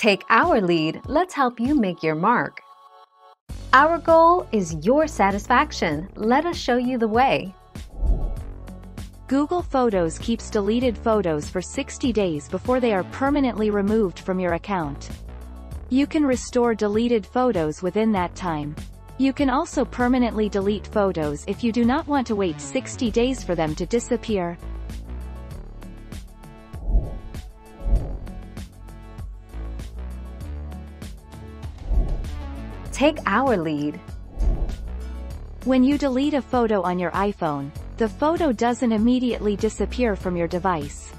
Take our lead, let's help you make your mark. Our goal is your satisfaction. Let us show you the way. Google Photos keeps deleted photos for 60 days before they are permanently removed from your account. You can restore deleted photos within that time. You can also permanently delete photos if you do not want to wait 60 days for them to disappear. Take our lead. When you delete a photo on your iPhone, the photo doesn't immediately disappear from your device.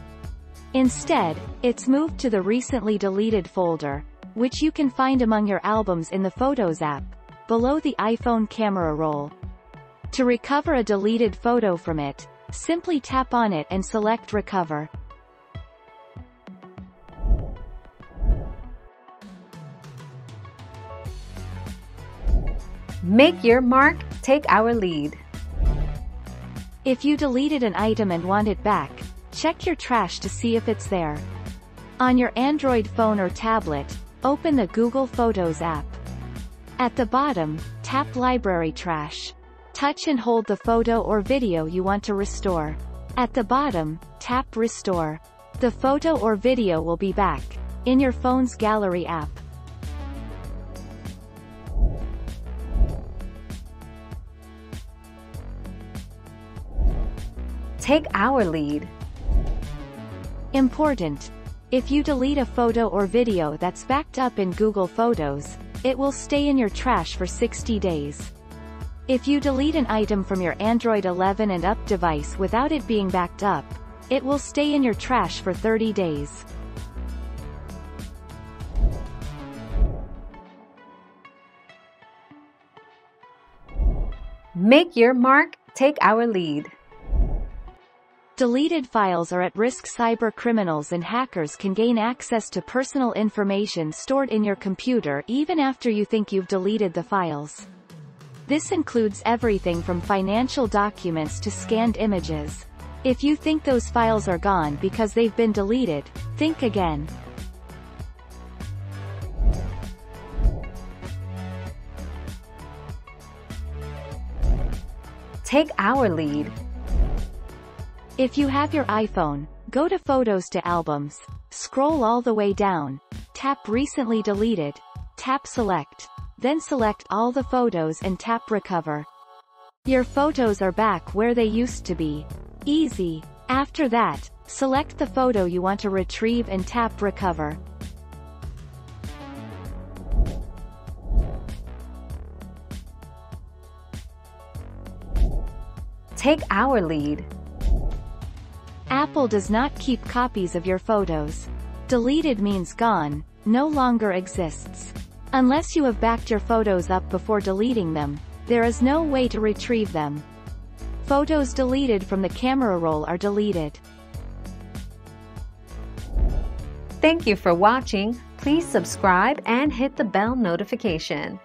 Instead, it's moved to the recently deleted folder, which you can find among your albums in the Photos app, below the iPhone Camera Roll. To recover a deleted photo from it, simply tap on it and select Recover. Make your mark, take our lead. If you deleted an item and want it back, check your trash to see if it's there. On your Android phone or tablet, open the Google Photos app. At the bottom, tap Library Trash. Touch and hold the photo or video you want to restore. At the bottom, tap Restore. The photo or video will be back in your phone's Gallery app. Take our lead. Important. If you delete a photo or video that's backed up in Google Photos, it will stay in your trash for 60 days. If you delete an item from your Android 11 and up device without it being backed up, it will stay in your trash for 30 days. Make your mark, take our lead. Deleted files are at risk. Cyber criminals and hackers can gain access to personal information stored in your computer even after you think you've deleted the files. This includes everything from financial documents to scanned images. If you think those files are gone because they've been deleted, think again. Take our lead. If you have your iPhone, go to Photos to Albums, scroll all the way down, tap Recently Deleted, tap Select, then select all the photos and tap Recover. Your photos are back where they used to be. Easy. After that, select the photo you want to retrieve and tap Recover. Take our lead. Apple does not keep copies of your photos. Deleted means gone, no longer exists. Unless you have backed your photos up before deleting them, there is no way to retrieve them. Photos deleted from the Camera Roll are deleted. Thank you for watching. Please subscribe and hit the bell notification.